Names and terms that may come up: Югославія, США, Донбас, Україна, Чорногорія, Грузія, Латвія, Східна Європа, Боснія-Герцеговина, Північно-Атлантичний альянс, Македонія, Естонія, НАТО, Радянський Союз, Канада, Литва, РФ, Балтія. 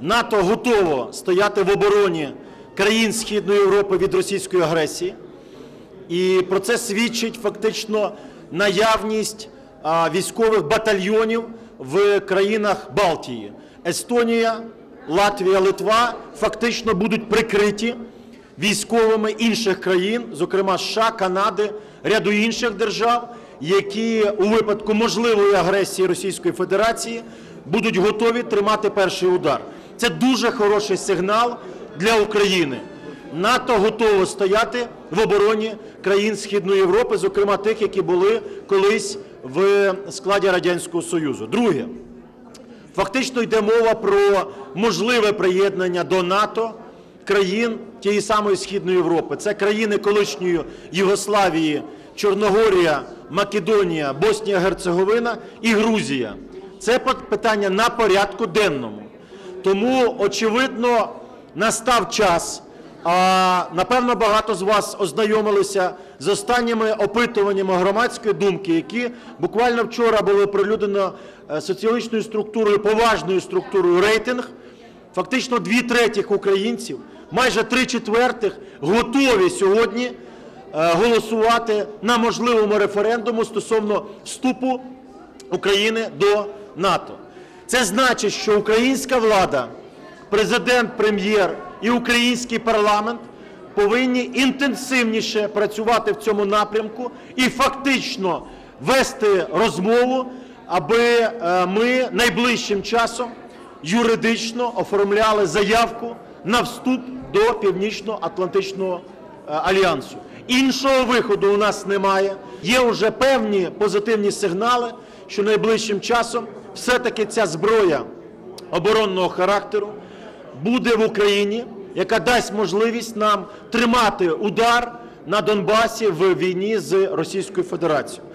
НАТО готово стояти в обороні країн Східної Європи від російської агресії. І про це свідчить фактично наявність військових батальйонів в країнах Балтії. Естонія, Латвія, Литва фактично будуть прикриті військовими інших країн, зокрема США, Канади, ряду інших держав, які у випадку можливої агресії Російської Федерації будуть готові тримати перший удар. Це дуже хороший сигнал для України. НАТО готово стояти в обороні країн Східної Європи, зокрема тих, які були колись в складі Радянського Союзу. Друге. Фактично йде мова про можливе приєднання до НАТО країн тієї самої Східної Європи. Це країни колишньої Югославії, Чорногорія, Македонія, Боснія-Герцеговина і Грузія. Це питання на порядку денному. Тому, очевидно, настав час, напевно, багато з вас ознайомилися з останніми опитуваннями громадської думки, які буквально вчора були оприлюднені соціологічною структурою, поважною структурою рейтинг. Фактично 2/3 українців, майже 3/4 готові сьогодні голосувати на можливому референдуму стосовно вступу України до НАТО. Це значить, що українська влада, президент, прем'єр і український парламент повинні інтенсивніше працювати в цьому напрямку і фактично вести розмову, аби ми найближчим часом юридично оформляли заявку на вступ до Північно-Атлантичного альянсу. Іншого виходу у нас немає. Є вже певні позитивні сигнали, що найближчим часом все-таки ця зброя оборонного характеру буде в Україні, яка дасть можливість нам тримати удар на Донбасі в війні з Російською Федерацією.